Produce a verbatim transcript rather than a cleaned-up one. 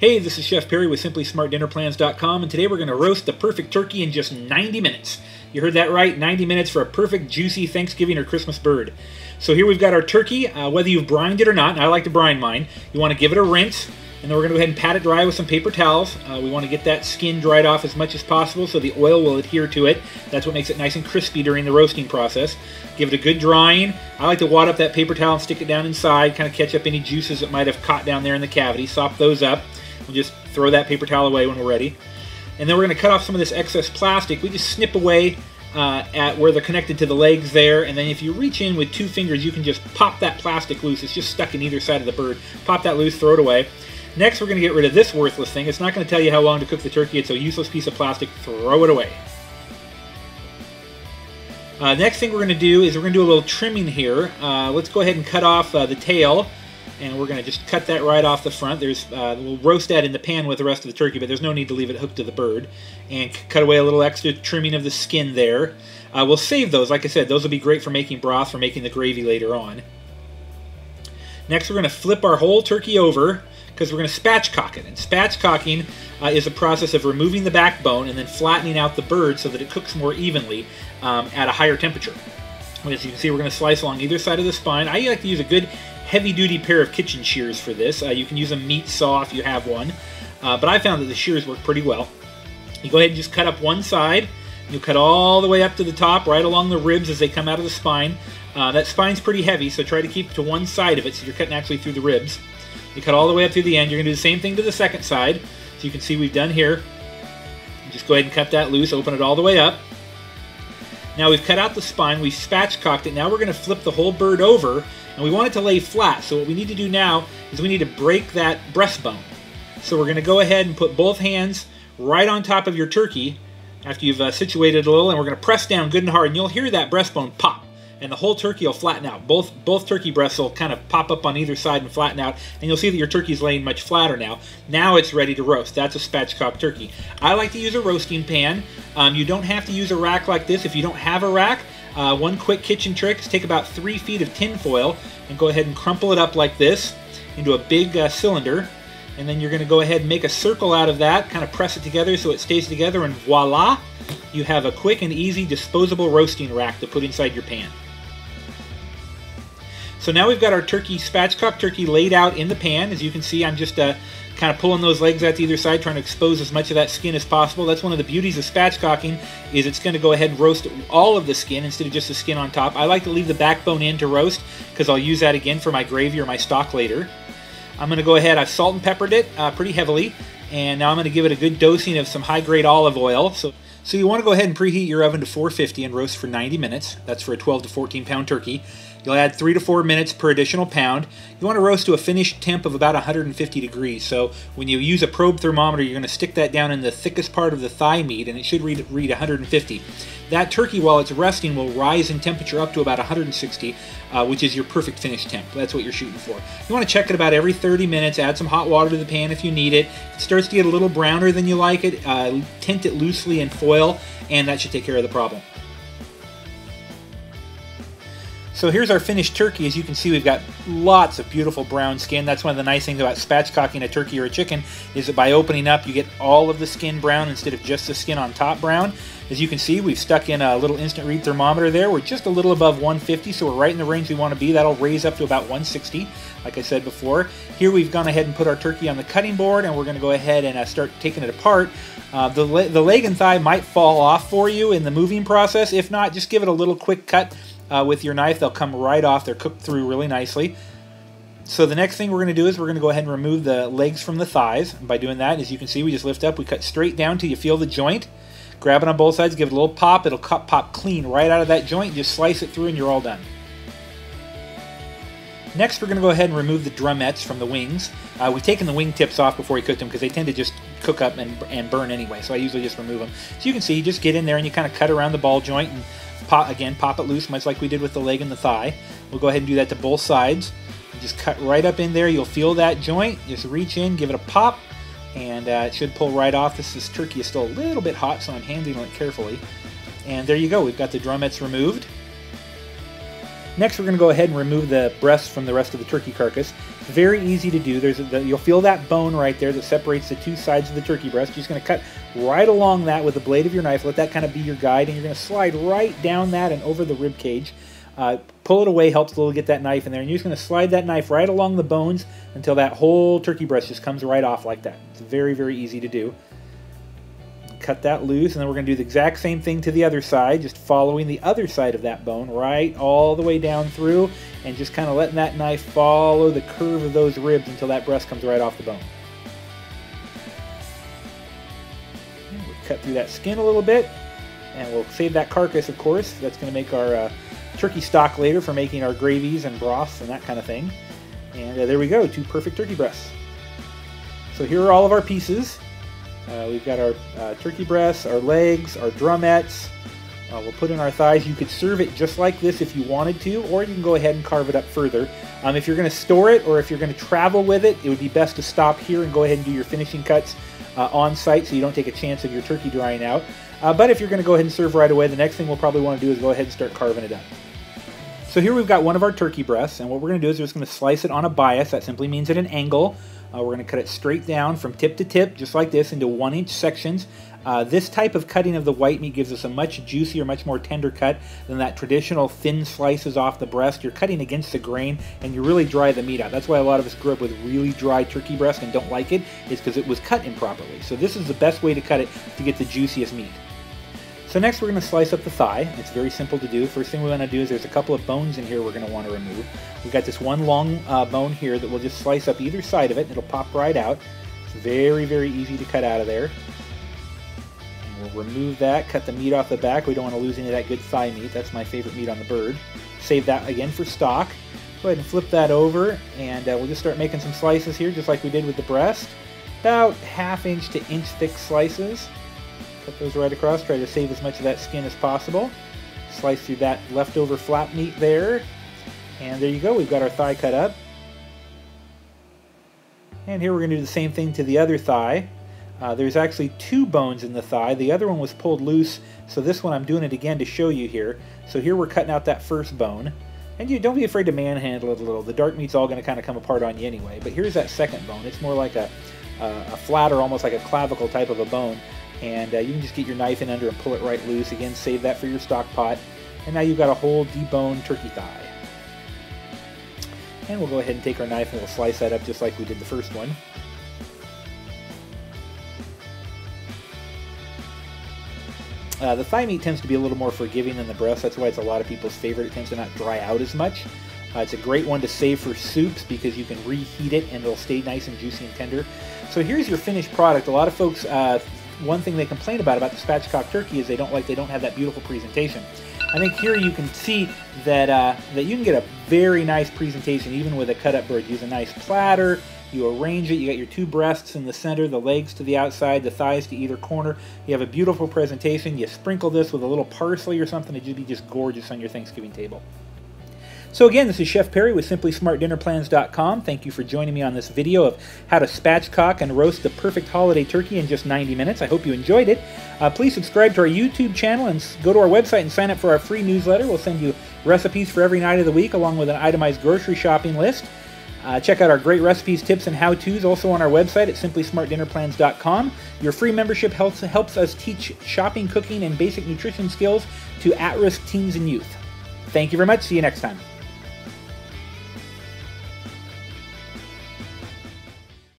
Hey, this is Chef Perry with Simply Smart Dinner Plans dot com, and today we're going to roast the perfect turkey in just ninety minutes. You heard that right, ninety minutes for a perfect, juicy Thanksgiving or Christmas bird. So here we've got our turkey, uh, whether you've brined it or not, and I like to brine mine. You want to give it a rinse, and then we're going to go ahead and pat it dry with some paper towels. Uh, we want to get that skin dried off as much as possible so the oil will adhere to it. That's what makes it nice and crispy during the roasting process. Give it a good drying. I like to wad up that paper towel and stick it down inside, kind of catch up any juices that might have caught down there in the cavity, sop those up. We'll just throw that paper towel away when we're ready. And then we're going to cut off some of this excess plastic. We just snip away uh, at where they're connected to the legs there. And then if you reach in with two fingers, you can just pop that plastic loose. It's just stuck in either side of the bird. Pop that loose, throw it away. Next, we're going to get rid of this worthless thing. It's not going to tell you how long to cook the turkey. It's a useless piece of plastic. Throw it away. Uh, next thing we're going to do is we're going to do a little trimming here. Uh, let's go ahead and cut off uh, the tail. And we're going to just cut that right off the front. There's, uh, we'll roast that in the pan with the rest of the turkey, but there's no need to leave it hooked to the bird. And cut away a little extra trimming of the skin there. Uh, we'll save those. Like I said, those will be great for making broth, for making the gravy later on. Next, we're going to flip our whole turkey over because we're going to spatchcock it. And spatchcocking uh, is the process of removing the backbone and then flattening out the bird so that it cooks more evenly um, at a higher temperature. As you can see, we're going to slice along either side of the spine. I like to use a good heavy-duty pair of kitchen shears for this. Uh, you can use a meat saw if you have one, uh, but I found that the shears work pretty well. You go ahead and just cut up one side. You cut all the way up to the top, right along the ribs as they come out of the spine. Uh, that spine's pretty heavy, so try to keep to one side of it so you're cutting actually through the ribs. You cut all the way up through the end. You're going to do the same thing to the second side. So you can see we've done here. Just go ahead and cut that loose, open it all the way up. Now we've cut out the spine, we've spatchcocked it, now we're going to flip the whole bird over, and we want it to lay flat. So what we need to do now is we need to break that breastbone. So we're going to go ahead and put both hands right on top of your turkey after you've uh, situated a little, and we're going to press down good and hard, and you'll hear that breastbone pop, and the whole turkey will flatten out. Both, both turkey breasts will kind of pop up on either side and flatten out, and you'll see that your turkey's laying much flatter now. Now it's ready to roast. That's a spatchcock turkey. I like to use a roasting pan. Um, you don't have to use a rack like this if you don't have a rack. Uh, one quick kitchen trick is take about three feet of tin foil and go ahead and crumple it up like this into a big uh, cylinder, and then you're going to go ahead and make a circle out of that, kind of press it together so it stays together, and voila! You have a quick and easy disposable roasting rack to put inside your pan. So now we've got our turkey, spatchcock turkey, laid out in the pan. As you can see, I'm just uh, kind of pulling those legs out to either side, trying to expose as much of that skin as possible. That's one of the beauties of spatchcocking, is it's going to go ahead and roast all of the skin instead of just the skin on top. I like to leave the backbone in to roast because I'll use that again for my gravy or my stock later. I'm going to go ahead, I've salt and peppered it uh, pretty heavily, and now I'm going to give it a good dosing of some high-grade olive oil. So, so you want to go ahead and preheat your oven to four fifty and roast for ninety minutes. That's for a twelve to fourteen pound turkey. You'll add three to four minutes per additional pound. You want to roast to a finished temp of about one hundred fifty degrees. So when you use a probe thermometer, you're going to stick that down in the thickest part of the thigh meat, and it should read, read one hundred fifty. That turkey, while it's resting, will rise in temperature up to about one hundred sixty, uh, which is your perfect finish temp. That's what you're shooting for. You want to check it about every thirty minutes. Add some hot water to the pan if you need it. If it starts to get a little browner than you like it, uh, tint it loosely in foil, and that should take care of the problem. So here's our finished turkey. As you can see, we've got lots of beautiful brown skin. That's one of the nice things about spatchcocking a turkey or a chicken, is that by opening up, you get all of the skin brown instead of just the skin on top brown. As you can see, we've stuck in a little instant read thermometer there. We're just a little above one fifty, so we're right in the range we want to be. That'll raise up to about one sixty, like I said before. Here we've gone ahead and put our turkey on the cutting board, and we're going to go ahead and uh, start taking it apart. Uh, the, le the leg and thigh might fall off for you in the moving process. If not, just give it a little quick cut. Uh, with your knife, they'll come right off. They're cooked through really nicely. So the next thing we're going to do is we're going to go ahead and remove the legs from the thighs. And by doing that, as you can see, we just lift up. We cut straight down till you feel the joint. Grab it on both sides, give it a little pop. It'll cut, pop clean right out of that joint. Just slice it through and you're all done. Next, we're going to go ahead and remove the drumettes from the wings. Uh, we've taken the wing tips off before we cook them because they tend to just cook up and, and burn anyway. So I usually just remove them. So you can see, you just get in there and you kind of cut around the ball joint and Pop, again, pop it loose, much like we did with the leg and the thigh. We'll go ahead and do that to both sides. Just cut right up in there. You'll feel that joint. Just reach in, give it a pop, and uh, it should pull right off. This, this turkey is still a little bit hot, so I'm handling it carefully. And there you go. We've got the drumettes removed. Next, we're going to go ahead and remove the breast from the rest of the turkey carcass. Very easy to do. There's a, you'll feel that bone right there that separates the two sides of the turkey breast. You're just going to cut right along that with the blade of your knife. Let that kind of be your guide, and you're going to slide right down that and over the rib cage. Uh, pull it away, helps a little get that knife in there, and you're just going to slide that knife right along the bones until that whole turkey breast just comes right off like that. It's very, very easy to do. Cut that loose, and then we're going to do the exact same thing to the other side, just following the other side of that bone right all the way down through, and just kind of letting that knife follow the curve of those ribs until that breast comes right off the bone. We'll cut through that skin a little bit, and we'll save that carcass, of course. That's going to make our uh, turkey stock later for making our gravies and broths and that kind of thing. And uh, there we go, two perfect turkey breasts. So here are all of our pieces. Uh, we've got our uh, turkey breasts, our legs, our drumettes. Uh, we'll put in our thighs. You could serve it just like this if you wanted to, or you can go ahead and carve it up further. Um, if you're going to store it, or if you're going to travel with it, it would be best to stop here and go ahead and do your finishing cuts uh, on site, so you don't take a chance of your turkey drying out. Uh, but if you're going to go ahead and serve right away, the next thing we'll probably want to do is go ahead and start carving it up. So here we've got one of our turkey breasts, and what we're going to do is we're just going to slice it on a bias. That simply means at an angle. Uh, we're going to cut it straight down from tip to tip, just like this, into one-inch sections. Uh, this type of cutting of the white meat gives us a much juicier, much more tender cut than that traditional thin slices off the breast. You're cutting against the grain, and you really dry the meat out. That's why a lot of us grew up with really dry turkey breast and don't like it, is because it was cut improperly. So this is the best way to cut it to get the juiciest meat. So next we're going to slice up the thigh. It's very simple to do. First thing we want to do is there's a couple of bones in here we're going to want to remove. We've got this one long uh, bone here that we'll just slice up either side of it. It'll pop right out. It's very, very easy to cut out of there. And we'll remove that, cut the meat off the back. We don't want to lose any of that good thigh meat. That's my favorite meat on the bird. Save that again for stock. Go ahead and flip that over, and uh, we'll just start making some slices here just like we did with the breast. About half inch to inch thick slices. Cut those right across, try to save as much of that skin as possible. Slice through that leftover flap meat there. And there you go, we've got our thigh cut up. And here we're going to do the same thing to the other thigh. Uh, there's actually two bones in the thigh. The other one was pulled loose, so this one I'm doing it again to show you here. So here we're cutting out that first bone. And you don't be afraid to manhandle it a little. The dark meat's all going to kind of come apart on you anyway. But here's that second bone. It's more like a, a, a flatter, almost like a clavicle type of a bone. And uh, you can just get your knife in under and pull it right loose. Again, save that for your stock pot. And now you've got a whole deboned turkey thigh. And we'll go ahead and take our knife and we'll slice that up just like we did the first one. Uh, the thigh meat tends to be a little more forgiving than the breast. That's why it's a lot of people's favorite. It tends to not dry out as much. Uh, it's a great one to save for soups because you can reheat it and it'll stay nice and juicy and tender. So here's your finished product. A lot of folks... Uh, One thing they complain about about the spatchcock turkey is they don't like they don't have that beautiful presentation. I think here you can see that uh, that you can get a very nice presentation even with a cut-up bird. Use a nice platter. You arrange it. You got your two breasts in the center, the legs to the outside, the thighs to either corner. You have a beautiful presentation. You sprinkle this with a little parsley or something. It'd be just gorgeous on your Thanksgiving table. So again, this is Chef Perry with Simply Smart Dinner Plans dot com. Thank you for joining me on this video of how to spatchcock and roast the perfect holiday turkey in just ninety minutes. I hope you enjoyed it. Uh, please subscribe to our YouTube channel and go to our website and sign up for our free newsletter. We'll send you recipes for every night of the week along with an itemized grocery shopping list. Uh, check out our great recipes, tips, and how-tos also on our website at Simply Smart Dinner Plans dot com. Your free membership helps, helps us teach shopping, cooking, and basic nutrition skills to at-risk teens and youth. Thank you very much. See you next time.